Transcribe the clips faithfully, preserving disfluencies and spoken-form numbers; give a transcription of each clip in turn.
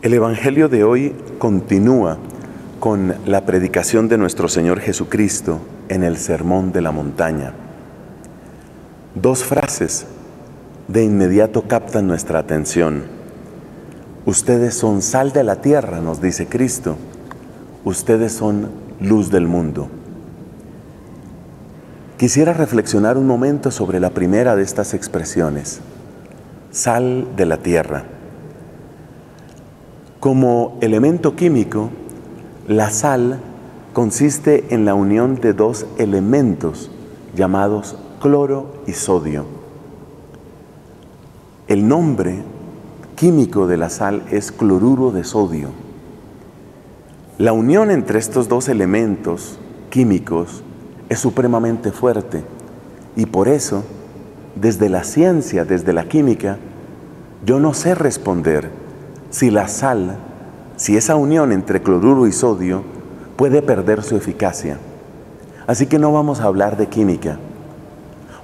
El Evangelio de hoy continúa con la predicación de nuestro Señor Jesucristo en el Sermón de la Montaña. Dos frases de inmediato captan nuestra atención. Ustedes son sal de la tierra, nos dice Cristo. Ustedes son luz del mundo. Quisiera reflexionar un momento sobre la primera de estas expresiones. Sal de la tierra. Como elemento químico, la sal consiste en la unión de dos elementos llamados cloro y sodio. El nombre químico de la sal es cloruro de sodio. La unión entre estos dos elementos químicos es supremamente fuerte y por eso, desde la ciencia, desde la química, yo no sé responder si la sal, si esa unión entre cloruro y sodio puede perder su eficacia. Así que no vamos a hablar de química.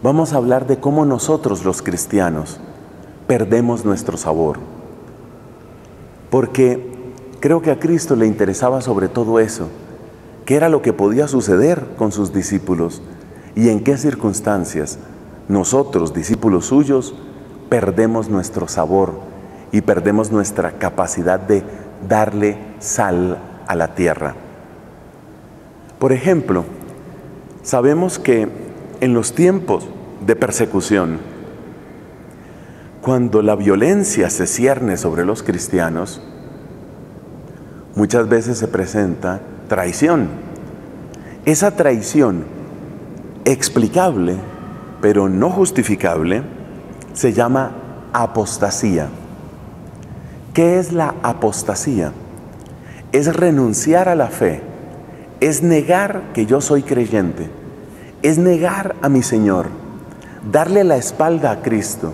Vamos a hablar de cómo nosotros los cristianos perdemos nuestro sabor. Porque creo que a Cristo le interesaba sobre todo eso, qué era lo que podía suceder con sus discípulos y en qué circunstancias nosotros, discípulos suyos, perdemos nuestro sabor y perdemos nuestra capacidad de darle sal a la tierra. Por ejemplo, sabemos que en los tiempos de persecución, cuando la violencia se cierne sobre los cristianos, muchas veces se presenta traición. Esa traición explicable, pero no justificable, se llama apostasía. ¿Qué es la apostasía? Es renunciar a la fe, es negar que yo soy creyente, es negar a mi Señor, darle la espalda a Cristo,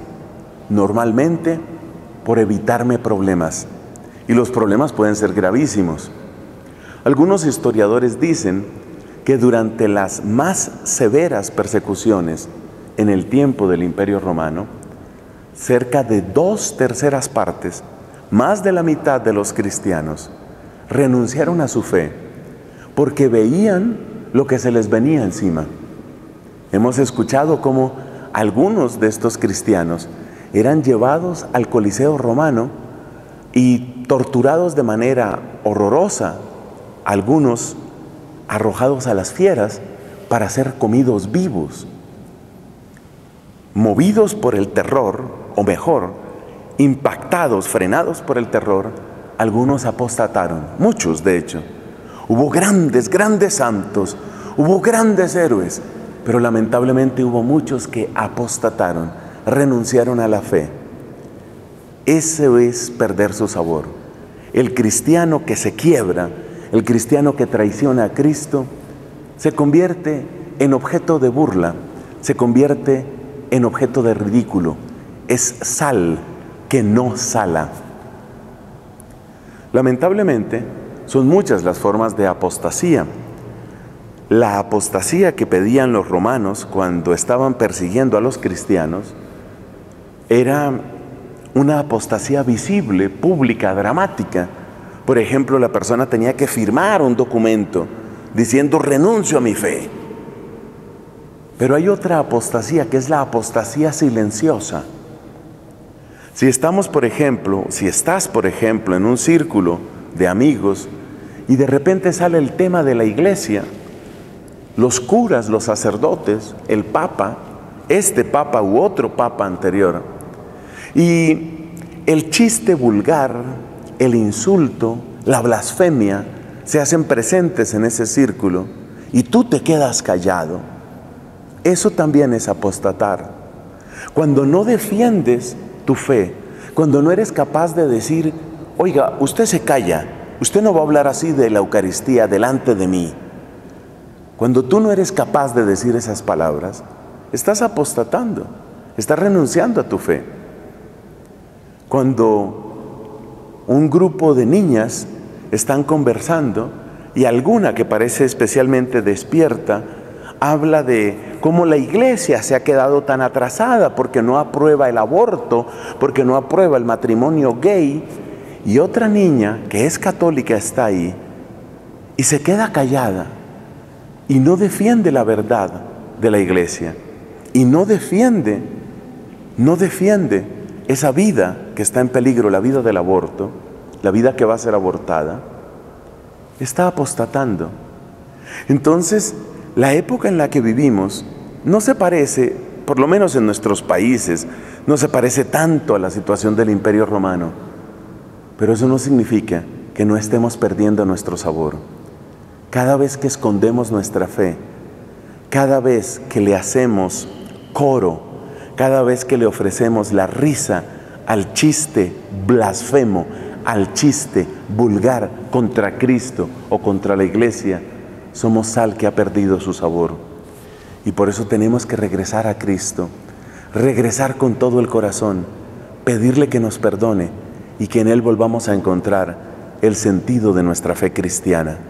normalmente por evitarme problemas. Y los problemas pueden ser gravísimos. Algunos historiadores dicen que durante las más severas persecuciones en el tiempo del Imperio Romano, cerca de dos terceras partes, más de la mitad de los cristianos, renunciaron a su fe porque veían lo que se les venía encima. Hemos escuchado cómo algunos de estos cristianos eran llevados al Coliseo romano y torturados de manera horrorosa, algunos arrojados a las fieras para ser comidos vivos. Movidos por el terror, o mejor, impactados, frenados por el terror, algunos apostataron, muchos de hecho. Hubo grandes, grandes santos, hubo grandes héroes, pero lamentablemente hubo muchos que apostataron, renunciaron a la fe. Eso es perder su sabor. El cristiano que se quiebra, el cristiano que traiciona a Cristo, se convierte en objeto de burla, se convierte en objeto de ridículo. Es sal que no sala. Lamentablemente, son muchas las formas de apostasía. La apostasía que pedían los romanos cuando estaban persiguiendo a los cristianos era una apostasía visible, pública, dramática. Por ejemplo, la persona tenía que firmar un documento diciendo renuncio a mi fe. Pero hay otra apostasía que es la apostasía silenciosa. Si estamos, por ejemplo, si estás, por ejemplo, en un círculo de amigos y de repente sale el tema de la iglesia, los curas, los sacerdotes, el papa, este papa u otro papa anterior, y el chiste vulgar, el insulto, la blasfemia, se hacen presentes en ese círculo y tú te quedas callado. Eso también es apostatar. Cuando no defiendes tu fe, cuando no eres capaz de decir, oiga, usted se calla, usted no va a hablar así de la Eucaristía delante de mí. Cuando tú no eres capaz de decir esas palabras, estás apostatando, estás renunciando a tu fe. Cuando un grupo de niñas están conversando y alguna que parece especialmente despierta, habla de cómo la iglesia se ha quedado tan atrasada porque no aprueba el aborto, porque no aprueba el matrimonio gay. Y otra niña que es católica está ahí y se queda callada y no defiende la verdad de la iglesia y no defiende, no defiende esa vida que está en peligro, la vida del aborto, la vida que va a ser abortada, está apostatando. Entonces, la época en la que vivimos no se parece, por lo menos en nuestros países, no se parece tanto a la situación del Imperio Romano, pero eso no significa que no estemos perdiendo nuestro sabor. Cada vez que escondemos nuestra fe, cada vez que le hacemos coro, cada vez que le ofrecemos la risa al chiste blasfemo, al chiste vulgar contra Cristo o contra la iglesia, somos sal que ha perdido su sabor. Y por eso tenemos que regresar a Cristo, regresar con todo el corazón, pedirle que nos perdone y que en Él volvamos a encontrar el sentido de nuestra fe cristiana.